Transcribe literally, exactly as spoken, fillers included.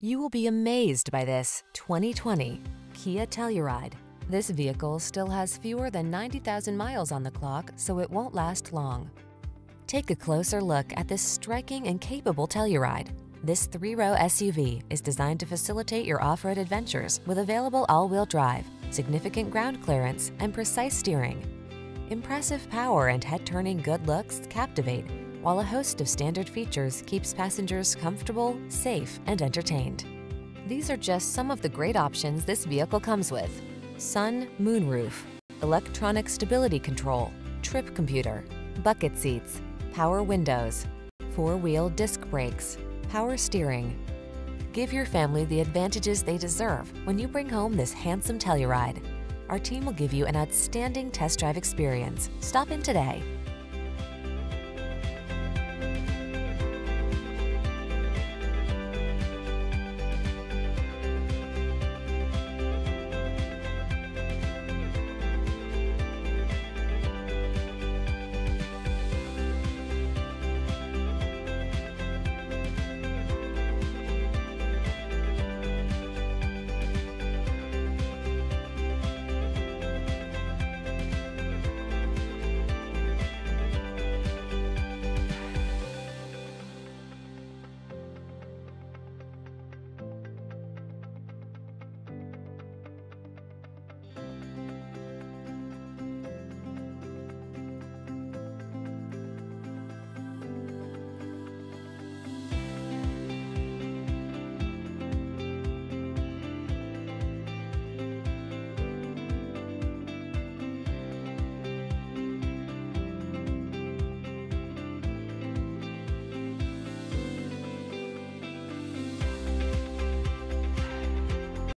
You will be amazed by this twenty twenty Kia Telluride. This vehicle still has fewer than ninety thousand miles on the clock, so it won't last long. Take a closer look at this striking and capable Telluride. This three-row S U V is designed to facilitate your off-road adventures with available all-wheel drive, significant ground clearance, and precise steering. Impressive power and head-turning good looks captivate, while a host of standard features keeps passengers comfortable, safe, and entertained. These are just some of the great options this vehicle comes with: sun, moonroof, electronic stability control, trip computer, bucket seats, power windows, four-wheel disc brakes, power steering. Give your family the advantages they deserve when you bring home this handsome Telluride. Our team will give you an outstanding test drive experience. Stop in today.